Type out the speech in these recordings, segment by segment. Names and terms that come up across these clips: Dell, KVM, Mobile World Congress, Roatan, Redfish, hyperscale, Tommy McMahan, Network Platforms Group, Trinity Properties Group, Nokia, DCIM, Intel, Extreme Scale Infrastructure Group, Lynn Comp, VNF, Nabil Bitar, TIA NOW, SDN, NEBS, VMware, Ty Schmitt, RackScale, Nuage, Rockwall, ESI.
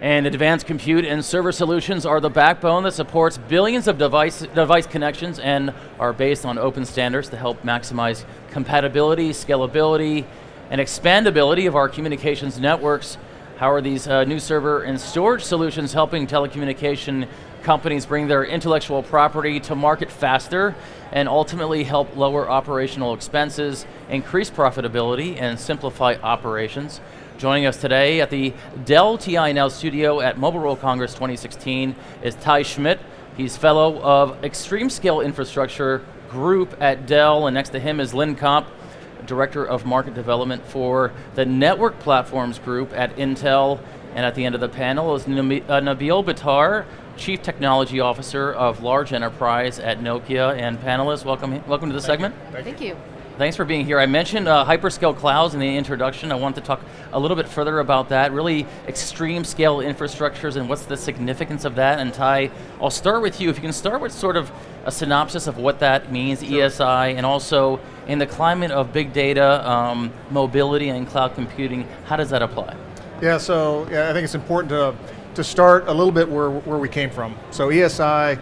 And advanced compute and server solutions are the backbone that supports billions of device connections and are based on open standards to help maximize compatibility, scalability, and expandability of our communications networks. How are these new server and storage solutions helping telecommunication companies bring their intellectual property to market faster and ultimately help lower operational expenses, increase profitability, and simplify operations? Joining us today at the Dell TIA NOW studio at Mobile World Congress 2016 is Ty Schmitt. He's fellow of Extreme Scale Infrastructure Group at Dell, and next to him is Lynn Comp, Director of Market Development for the Network Platforms Group at Intel. And at the end of the panel is Nabil Bitar, Chief Technology Officer of Large Enterprise at Nokia. And panelists, welcome to the segment. Thank you. Thanks for being here. I mentioned hyperscale clouds in the introduction. I want to talk a little bit further about that, really extreme scale infrastructures and what's the significance of that. And Ty, I'll start with you. If you can start with sort of a synopsis of what that means, sure. ESI, and also in the climate of big data, mobility, and cloud computing, how does that apply? Yeah, so I think it's important to start a little bit where we came from. So ESI,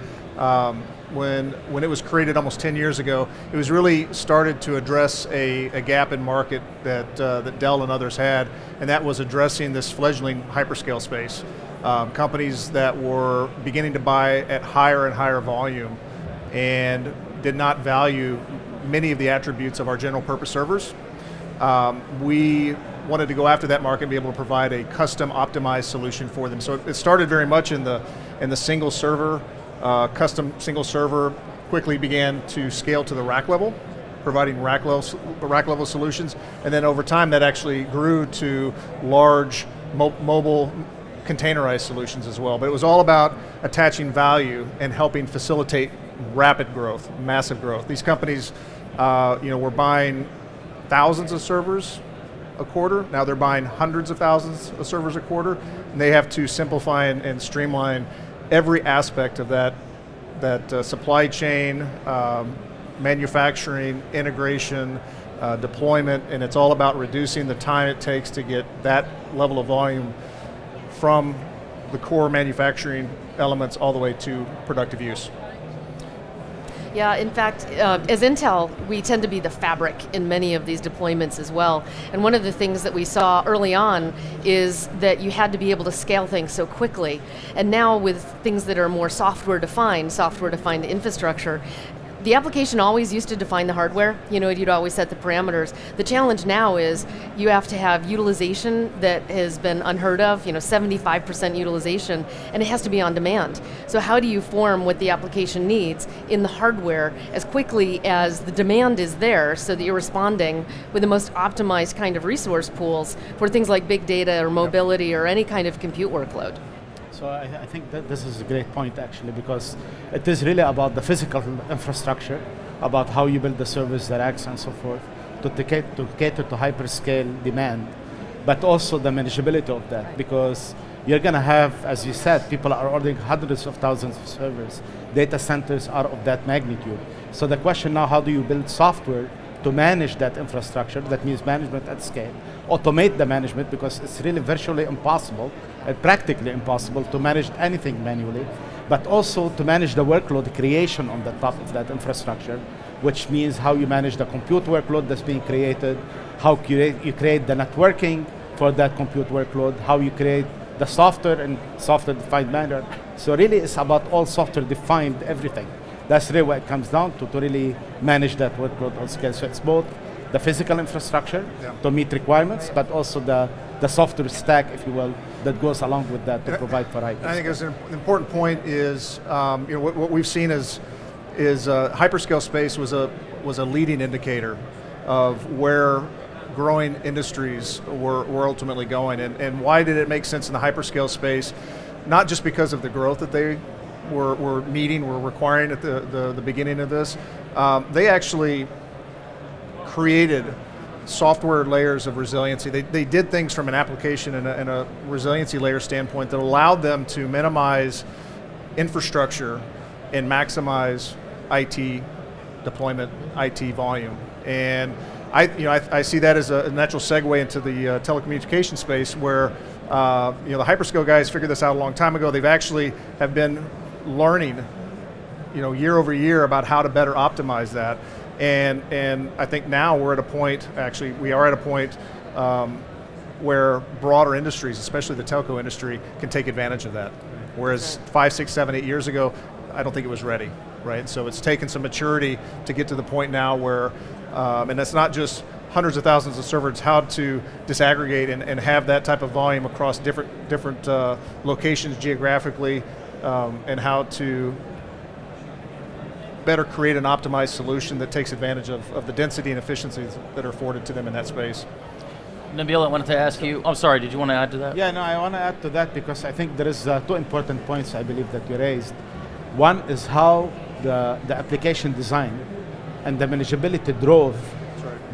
when it was created almost 10 years ago, it was really started to address a gap in market that, that Dell and others had, and that was addressing this fledgling hyperscale space. Companies that were beginning to buy at higher and higher volume and did not value many of the attributes of our general purpose servers. We wanted to go after that market and be able to provide a custom optimized solution for them. So it started very much in the single server, custom single server, quickly began to scale to the rack level, providing rack level solutions, and then over time that actually grew to large mobile containerized solutions as well. But it was all about attaching value and helping facilitate rapid growth, massive growth. These companies, were buying thousands of servers a quarter. Now they're buying hundreds of thousands of servers a quarter, and they have to simplify and streamline every aspect of that supply chain, manufacturing, integration, deployment, and it's all about reducing the time it takes to get that level of volume from the core manufacturing elements all the way to productive use. Yeah, in fact, as Intel, we tend to be the fabric in many of these deployments as well. And one of the things that we saw early on is that you had to be able to scale things so quickly. And now with things that are more software-defined infrastructure, the application always used to define the hardware. You know, you'd always set the parameters. The challenge now is you have to have utilization that has been unheard of, 75% utilization, and it has to be on demand. So how do you form what the application needs in the hardware as quickly as the demand is there so that you're responding with the most optimized kind of resource pools for things like big data or mobility or any kind of compute workload? So I think that this is a great point actually, because it is really about the physical infrastructure, about how you build the service, the racks and so forth, to cater to hyperscale demand, but also the manageability of that, because you're going to have, as you said, people are ordering hundreds of thousands of servers. Data centers are of that magnitude. So the question now, how do you build software to manage that infrastructure? That means management at scale, automate the management, because it's really virtually impossible, practically impossible to manage anything manually, but also to manage the workload creation on the top of that infrastructure, which means how you manage the compute workload that's being created, how you create the networking for that compute workload, how you create the software in software-defined manner. So really it's about all software-defined everything. That's really what it comes down to really manage that workload on scale. So it's both the physical infrastructure to meet requirements, but also the software stack, if you will, that goes along with that to provide for hyperscale. I think it's an important point is, what we've seen is hyperscale space was a leading indicator of where growing industries were ultimately going. And why did it make sense in the hyperscale space? Not just because of the growth that they were requiring at the beginning of this. They actually created software layers of resiliency. They did things from an application and a resiliency layer standpoint that allowed them to minimize infrastructure and maximize IT deployment, IT volume. And I see that as a natural segue into the telecommunication space, where You know, the hyperscale guys figured this out a long time ago. They've actually have been learning, you know, year over year about how to better optimize that. And I think now we're at a point, actually, we are at a point where broader industries, especially the telco industry, can take advantage of that. Whereas 5, 6, 7, 8 years ago, I don't think it was ready, right? So it's taken some maturity to get to the point now where, and that's not just hundreds of thousands of servers, how to disaggregate and have that type of volume across different locations geographically, and how to better create an optimized solution that takes advantage of the density and efficiencies that are afforded to them in that space. Nabil, I wanted to ask you, oh, sorry, did you want to add to that? Yeah, no, I want to add to that because I think there is two important points I believe that you raised. One is how the application design and the manageability drove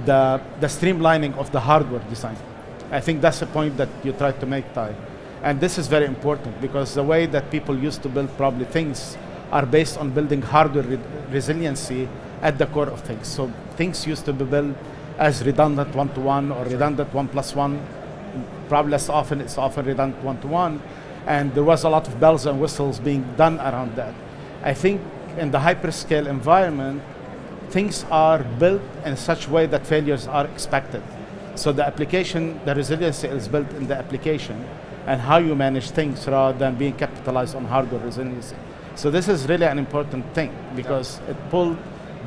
the streamlining of the hardware design. I think that's a point that you tried to make, Ty. And this is very important because the way that people used to build probably things are based on building hardware resiliency at the core of things. So things used to be built as redundant one-to-one or redundant 1+1, probably less often, it's often redundant one-to-one, and there was a lot of bells and whistles being done around that. I think in the hyperscale environment, things are built in such a way that failures are expected. So the application, the resiliency is built in the application and how you manage things rather than being capitalized on hardware resiliency. So this is really an important thing because it pulled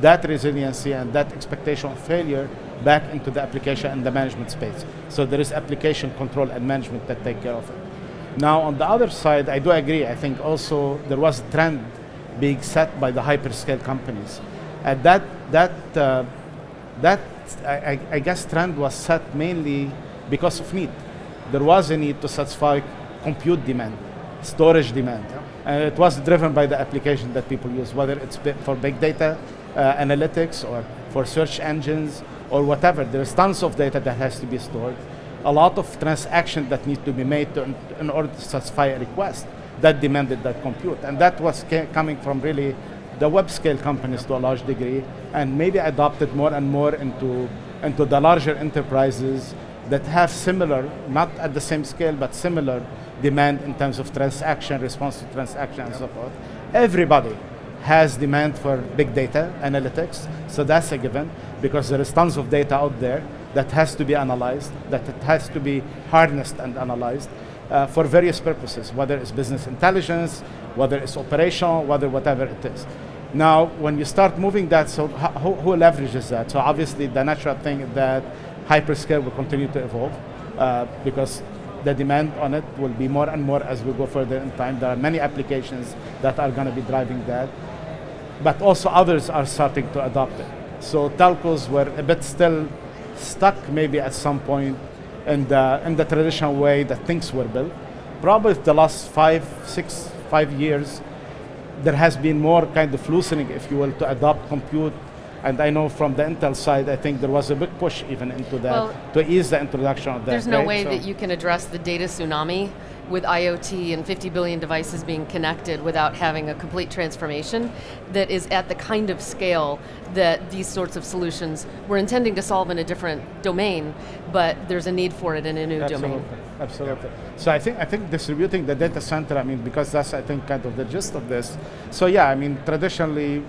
that resiliency and that expectation of failure back into the application and the management space. So there is application control and management that take care of it. Now on the other side, I do agree. I think also there was a trend being set by the hyperscale companies. And that I guess trend was set mainly because of need. There was a need to satisfy compute demand, storage demand. Yeah. And it was driven by the application that people use, whether it's for big data analytics or for search engines or whatever. There's tons of data that has to be stored. A lot of transactions that need to be made to, in order to satisfy a request that demanded that compute. And that was coming from really the web scale companies to a large degree, and maybe adopted more and more into the larger enterprises that have similar, not at the same scale, but similar demand in terms of transaction, response to transaction, and so forth. Everybody has demand for big data analytics, so that's a given, because there is tons of data out there that has to be analyzed, that it has to be harnessed and analyzed for various purposes, whether it's business intelligence, whether it's operational, whether whatever it is. Now, when you start moving that, so who leverages that? So obviously the natural thing is that hyperscale will continue to evolve because the demand on it will be more and more as we go further in time. There are many applications that are going to be driving that, but also others are starting to adopt it. So telcos were a bit still stuck maybe at some point in the traditional way that things were built. Probably the last 5 years, there has been more kind of loosening, if you will, to adopt compute. And I know from the Intel side, I think there was a big push even into that, well, to ease the introduction of that. There's no way that you can address the data tsunami with IoT and 50 billion devices being connected without having a complete transformation that is at the kind of scale that these sorts of solutions were intending to solve in a different domain, but there's a need for it in a new domain. Absolutely. So I think distributing the data center, I mean, because that's, I think, kind of the gist of this. So yeah, I mean, traditionally,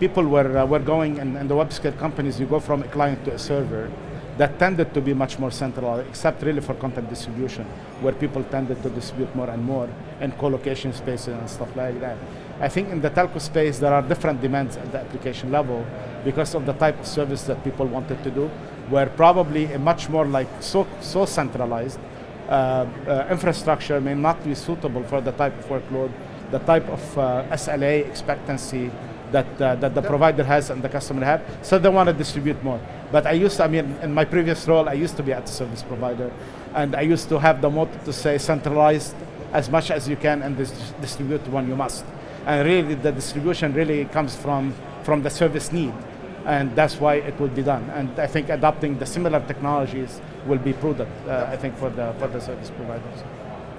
people were going, and the web scale companies, you go from a client to a server. That tended to be much more centralized, except really for content distribution, where people tended to distribute more and more in co-location spaces and stuff like that. I think in the telco space, there are different demands at the application level because of the type of service that people wanted to do, where probably a much more like so centralized infrastructure may not be suitable for the type of workload, the type of SLA expectancy that the provider has and the customer have, so they want to distribute more. But I used to, I mean, in my previous role, I used to be at the service provider, and I used to have the motto to say, centralized as much as you can and distribute when you must. And really, the distribution really comes from the service need, and that's why it would be done. And I think adopting the similar technologies will be prudent, I think, for the service providers.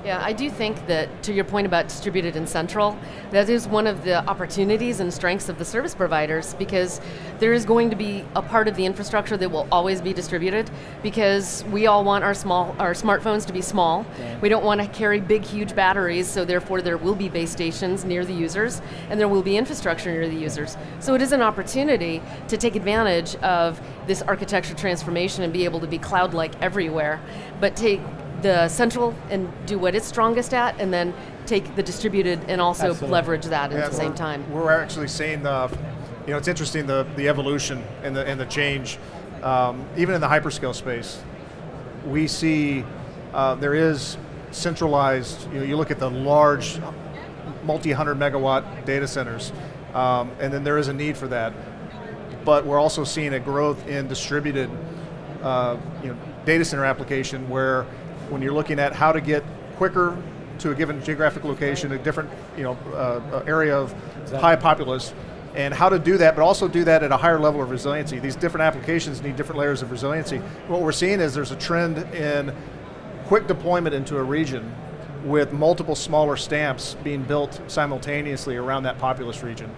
Yeah, I do think that, to your point about distributed and central, that is one of the opportunities and strengths of the service providers, because there is going to be a part of the infrastructure that will always be distributed, because we all want our smartphones to be small. Yeah. We don't want to carry big, huge batteries, so therefore there will be base stations near the users, and there will be infrastructure near the users. So it is an opportunity to take advantage of this architecture transformation and be able to be cloud-like everywhere, but take the central and do what it's strongest at, and then take the distributed and also leverage that at the same time. We're actually seeing the, you know, it's interesting the evolution and the change, even in the hyperscale space. We see there is centralized. You know, you look at the large, multi-100 megawatt data centers, and then there is a need for that. But we're also seeing a growth in distributed, you know, data center application where, when you're looking at how to get quicker to a given geographic location, a different, you know, area of high populace, and how to do that, but also do that at a higher level of resiliency. These different applications need different layers of resiliency. What we're seeing is there's a trend in quick deployment into a region with multiple smaller stamps being built simultaneously around that populous region,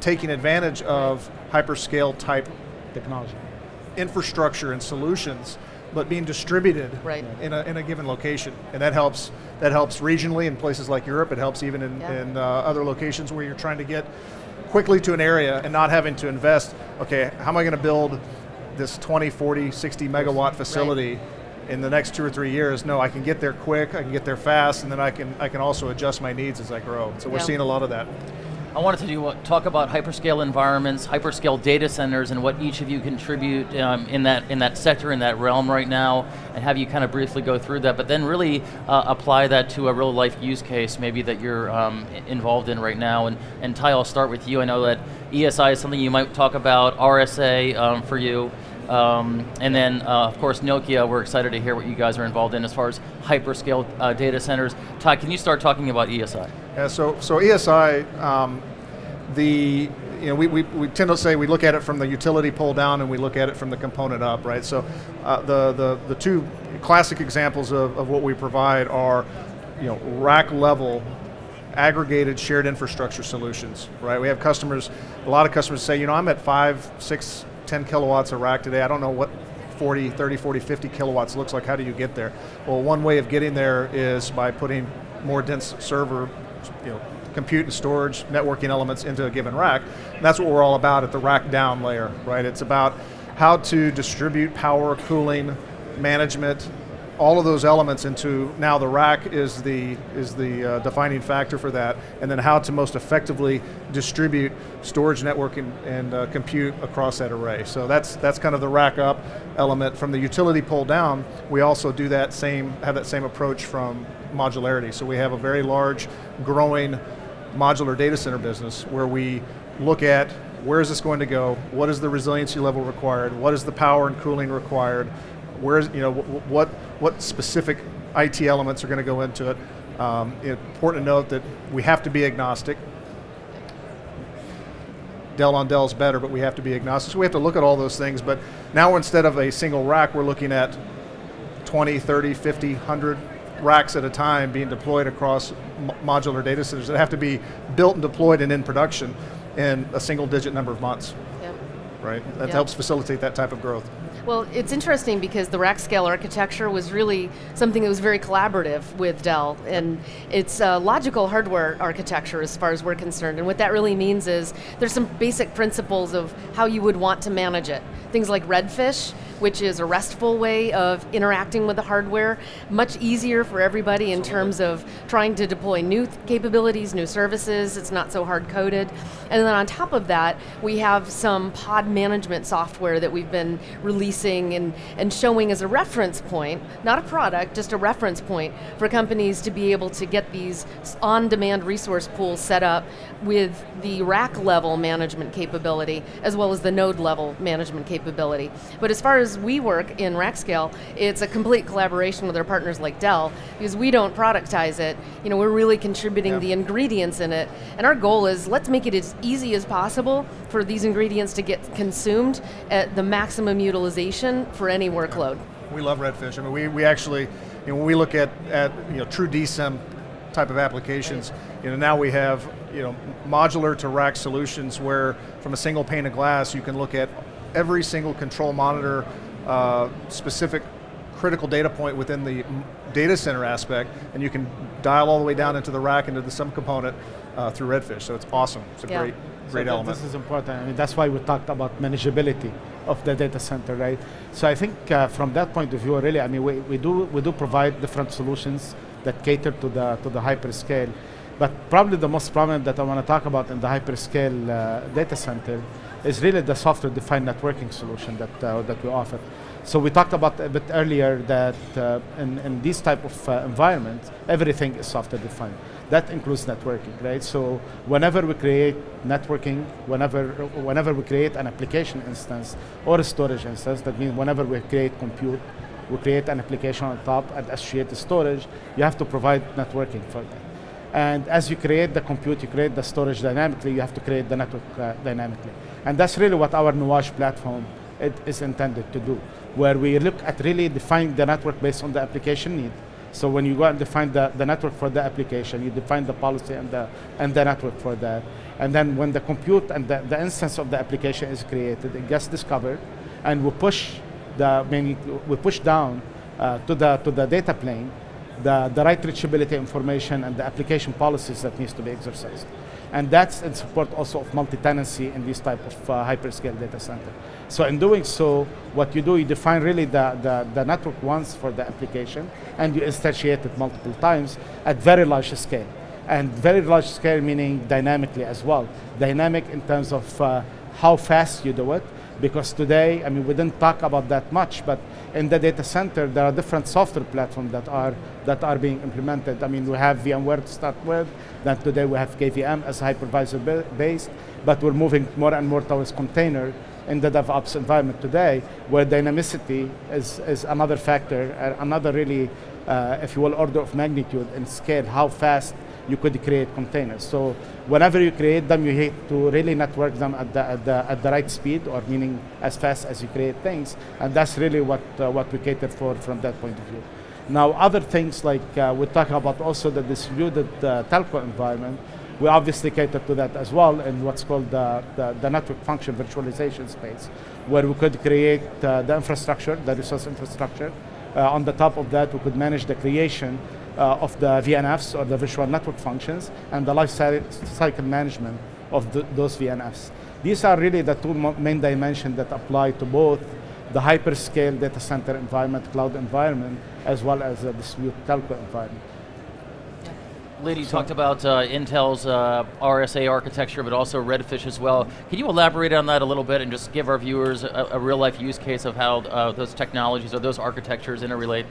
taking advantage of hyperscale type technology, infrastructure and solutions, but being distributed in a given location, and that helps regionally in places like Europe. It helps even in other locations where you're trying to get quickly to an area and not having to invest. Okay, how am I going to build this 20, 40, 60 megawatt facility in the next 2 or 3 years? No, I can get there quick. I can get there fast, and then I can also adjust my needs as I grow. So we're seeing a lot of that. I wanted to talk about hyperscale environments, hyperscale data centers, and what each of you contribute in that sector, in that realm right now, and have you kind of briefly go through that, but then really apply that to a real life use case maybe that you're involved in right now. And Ty, I'll start with you. I know that ESI is something you might talk about, RSA for you, and then of course Nokia. We're excited to hear what you guys are involved in as far as hyperscale data centers. Ty, can you start talking about ESI? Yeah, so ESI, we tend to say we look at it from the utility pole down and we look at it from the component up, right? So the two classic examples of what we provide are, you know, rack level aggregated shared infrastructure solutions, right? We have customers, a lot of customers say, you know, I'm at 5, 6, 10 kilowatts a rack today. I don't know what 40, 30, 40, 50 kilowatts looks like. How do you get there? Well, one way of getting there is by putting more dense server, you know, compute and storage, networking elements into a given rack. And that's what we're all about at the rack down layer, right? It's about how to distribute power, cooling, management, all of those elements into, now the rack is the defining factor for that, and then how to most effectively distribute storage, networking, and compute across that array. So that's kind of the rack up element. From the utility pole down, we also do that same, have that same approach from modularity. So we have a very large, growing modular data center business where we look at where is this going to go, what is the resiliency level required, what is the power and cooling required, where is, you know, what specific IT elements are going to go into it. Important to note that we have to be agnostic. Dell on Dell is better, but we have to be agnostic. So we have to look at all those things, but now instead of a single rack, we're looking at 20, 30, 50, 100, racks at a time being deployed across modular data centers that have to be built and deployed and in production in a single digit number of months. Yep. Right? That helps facilitate that type of growth. Well, it's interesting because the RackScale architecture was really something that was very collaborative with Dell, and it's a logical hardware architecture as far as we're concerned, and what that really means is there's some basic principles of how you would want to manage it. Things like Redfish, which is a restful way of interacting with the hardware, much easier for everybody in terms of trying to deploy new capabilities, new services. It's not so hard-coded. And then on top of that, we have some pod management software that we've been releasing and showing as a reference point, not a product, just a reference point for companies to be able to get these on-demand resource pools set up with the rack-level management capability as well as the node-level management capability. But as far as we work in RackScale, it's a complete collaboration with our partners like Dell, because we don't productize it. You know, we're really contributing the ingredients in it, and our goal is let's make it as easy as possible for these ingredients to get consumed at the maximum utilization for any workload. We love Redfish. I mean, we actually, You know, when we look at you know, true DCIM type of applications, you know, now we have, you know, modular to rack solutions where from a single pane of glass you can look at every single control monitor specific critical data point within the data center aspect, and you can dial all the way down into the rack, into the subcomponent through Redfish. So it's awesome. It's a great element. This is important. I mean, that's why we talked about manageability of the data center, right? So I think from that point of view, really, I mean, we do provide different solutions that cater to the hyperscale. But probably the most prominent that I want to talk about in the hyperscale data center is really the software-defined networking solution that that we offer. So we talked about a bit earlier that in these type of environments, everything is software-defined. That includes networking, right? So whenever we create networking, whenever we create an application instance or a storage instance, that means whenever we create compute, we create an application on top and associated storage, you have to provide networking for that. And as you create the compute, you create the storage dynamically, you have to create the network dynamically. And that's really what our Nuage platform is intended to do, where we look at really defining the network based on the application need. So when you go and define the network for the application, you define the policy and the network for that. And then when the compute and the instance of the application is created, it gets discovered, and we push down to the data plane the right reachability information and the application policies that needs to be exercised. And that's in support also of multi-tenancy in this type of hyperscale data center. So in doing so, what you do, you define really the network once for the application, and you instantiate it multiple times at very large scale. And very large scale meaning dynamically as well. Dynamic in terms of how fast you do it, because today, I mean, we didn't talk about that much, but in the data center, there are different software platforms that are being implemented. I mean, we have VMware to start with, then today we have KVM as hypervisor-based, but we're moving more and more towards container in the DevOps environment today, where dynamicity is another factor, another really, if you will, order of magnitude and scale, how fast you could create containers. So whenever you create them, you need to really network them at the right speed, or meaning as fast as you create things, and that's really what we cater for from that point of view. Now, other things like we're talking about also the distributed telco environment. We obviously cater to that as well in what's called the network function virtualization space, where we could create the infrastructure, the resource infrastructure. On the top of that, we could manage the creation of the VNFs, or the virtual network functions, and the lifecycle management of those VNFs. These are really the two main dimensions that apply to both the hyperscale data center environment, cloud environment, as well as the distributed telco environment. Lynn, you talked about Intel's RSA architecture, but also Redfish as well. Can you elaborate on that a little bit and just give our viewers a real-life use case of how those technologies or those architectures interrelate?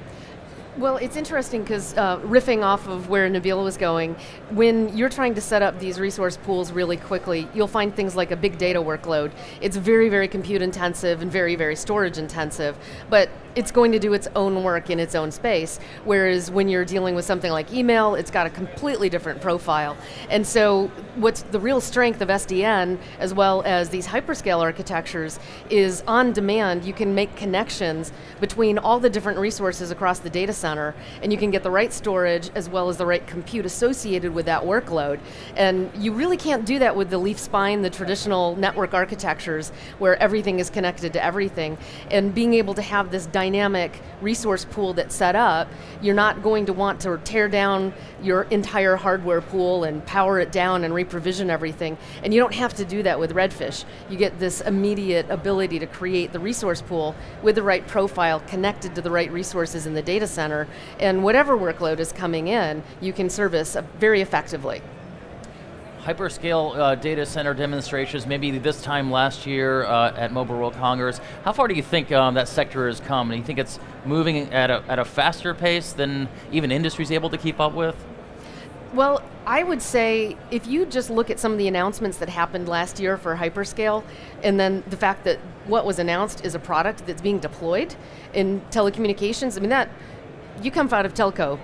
Well, it's interesting because riffing off of where Nabil was going, when you're trying to set up these resource pools really quickly, you'll find things like a big data workload. It's very, very compute intensive and very, very storage intensive, but it's going to do its own work in its own space. Whereas when you're dealing with something like email, it's got a completely different profile. And so what's the real strength of SDN, as well as these hyperscale architectures, is on demand, you can make connections between all the different resources across the data center, and you can get the right storage as well as the right compute associated with that workload. And you really can't do that with the leaf spine, the traditional network architectures where everything is connected to everything. And being able to have this dynamic resource pool that's set up, you're not going to want to tear down your entire hardware pool and power it down and reprovision everything. And you don't have to do that with Redfish. You get this immediate ability to create the resource pool with the right profile connected to the right resources in the data center, and whatever workload is coming in, you can service very effectively. Hyperscale data center demonstrations, maybe this time last year at Mobile World Congress. How far do you think that sector has come? Do you think it's moving at a faster pace than even industry's able to keep up with? Well, I would say if you just look at some of the announcements that happened last year for hyperscale, and then the fact that what was announced is a product that's being deployed in telecommunications, I mean, that, you come out of telco,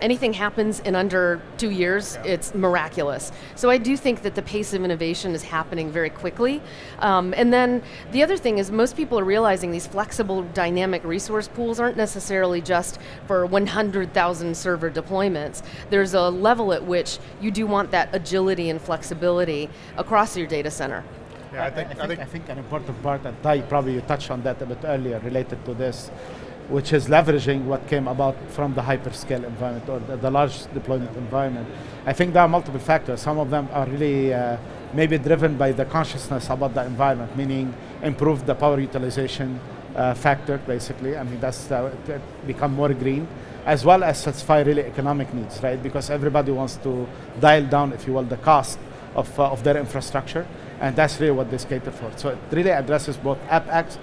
anything happens in under 2 years, it's miraculous. So I do think that the pace of innovation is happening very quickly. And then the other thing is most people are realizing these flexible dynamic resource pools aren't necessarily just for 100,000 server deployments. There's a level at which you do want that agility and flexibility across your data center. Yeah, I think an important part, and Ty probably touched on that a bit earlier related to this, which is leveraging what came about from the hyperscale environment or the large deployment environment. I think there are multiple factors. Some of them are really maybe driven by the consciousness about the environment, meaning improve the power utilization factor, basically. I mean, that's become more green, as well as satisfy really economic needs, right? Because everybody wants to dial down, if you will, the cost of their infrastructure. And that's really what they cater for. So it really addresses both AppX,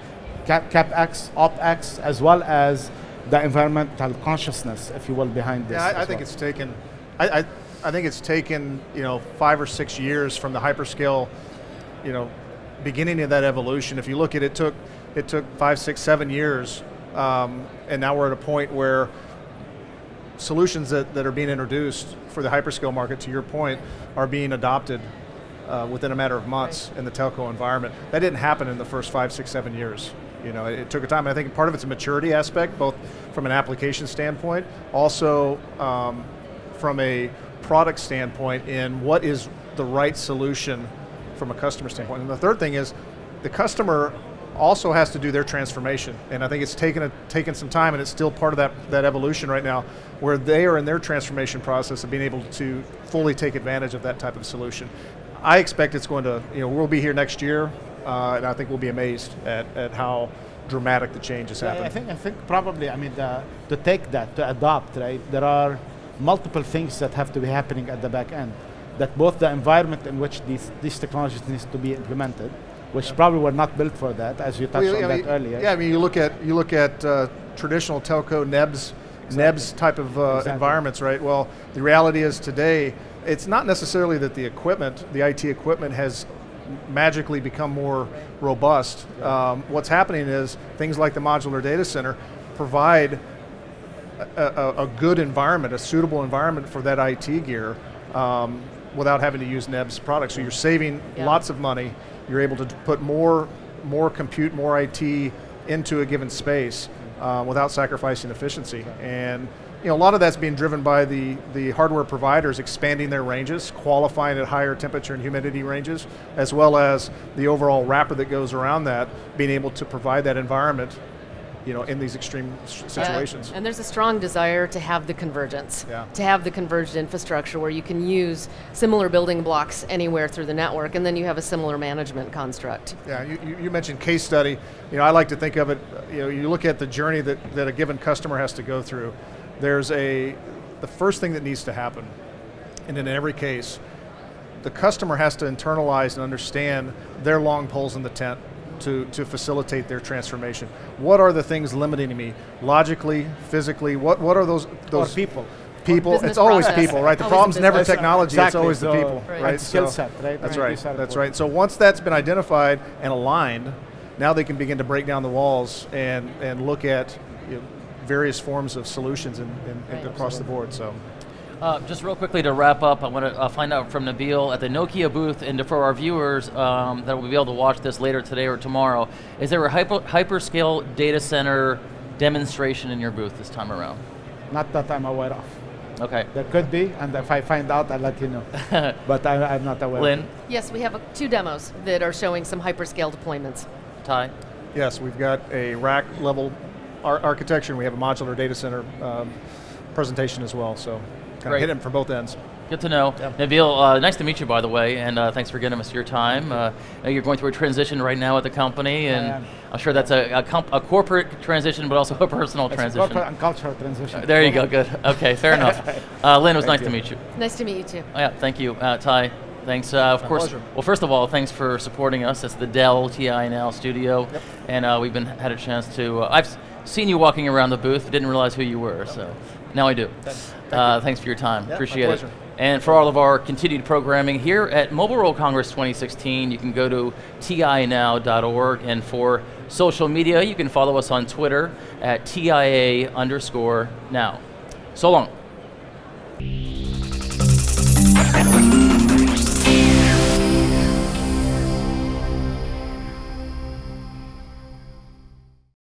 CapEx, OpEx, as well as the environmental consciousness, if you will, behind this. Yeah, I think it's taken, you know, 5 or 6 years from the hyperscale, you know, beginning of that evolution. If you look at it, it took 5, 6, 7 years, and now we're at a point where solutions that are being introduced for the hyperscale market, to your point, are being adopted within a matter of months in the telco environment. That didn't happen in the first 5, 6, 7 years. You know, it took a time. I think part of it's a maturity aspect, both from an application standpoint, also from a product standpoint in what is the right solution from a customer standpoint. And the third thing is the customer also has to do their transformation. And I think it's taken some time, and it's still part of that evolution right now, where they are in their transformation process of being able to fully take advantage of that type of solution. I expect it's going to, you know, we'll be here next year, and I think we'll be amazed at how dramatic the change has happened. I think probably, I mean, to take that, to adopt, right, there are multiple things that have to be happening at the back end, that both the environment in which these technologies needs to be implemented, which probably were not built for that, as you touched on that earlier. Yeah, I mean, you look at traditional telco NEBS, exactly. NEBS type of environments, right? Well, the reality is today, it's not necessarily that the equipment, the IT equipment, has magically become more robust. What's happening is things like the modular data center provide a good environment, a suitable environment for that IT gear without having to use NEBS products. So you're saving lots of money. You're able to put more compute, more IT into a given space without sacrificing efficiency. And you know, a lot of that's being driven by the hardware providers expanding their ranges, qualifying at higher temperature and humidity ranges, as well as the overall wrapper that goes around that, being able to provide that environment, you know, in these extreme situations. And there's a strong desire to have the convergence, to have the converged infrastructure where you can use similar building blocks anywhere through the network, and then you have a similar management construct. Yeah, you mentioned case study. You know, I like to think of it, you know, you look at the journey that a given customer has to go through. There's the first thing that needs to happen, and in every case, the customer has to internalize and understand their long poles in the tent to facilitate their transformation. What are the things limiting me? Logically, physically, what are those? Or people. People, it's always people, right? The problem's never technology, exactly. It's always the people, right? Skill set, right? That's right, that's right. So once that's been identified and aligned, now they can begin to break down the walls and look at, you know, various forms of solutions across the board, so. Just real quickly to wrap up, I want to find out from Nabil at the Nokia booth, and for our viewers that will be able to watch this later today or tomorrow, is there a hyperscale data center demonstration in your booth this time around? Not that I'm aware of. Okay. There could be, and if I find out, I'll let you know. But I'm not aware. Lynn? Yes, we have 2 demos that are showing some hyperscale deployments. Ty? Yes, we've got a rack level architecture, and we have a modular data center presentation as well, so kind of hit him from both ends. Good to know. Yep. Nabil, nice to meet you, by the way, and thanks for giving us your time. You're going through a transition right now at the company, and I'm sure that's a corporate transition, but also a personal transition. A corporate and cultural transition. There you go, good. Okay, fair enough. Lynn, it was nice to meet you. Nice to meet you, too. Oh, yeah, thank you, Ty. Thanks, of course. Pleasure. Well, first of all, thanks for supporting us. It's the Dell TIA NOW studio, and we've had a chance to, I've seen you walking around the booth, didn't realize who you were, so now I do. Thanks for your time, appreciate it. And for all of our continued programming here at Mobile World Congress 2016, you can go to tianow.org, and for social media, you can follow us on Twitter at TIA_now. So long.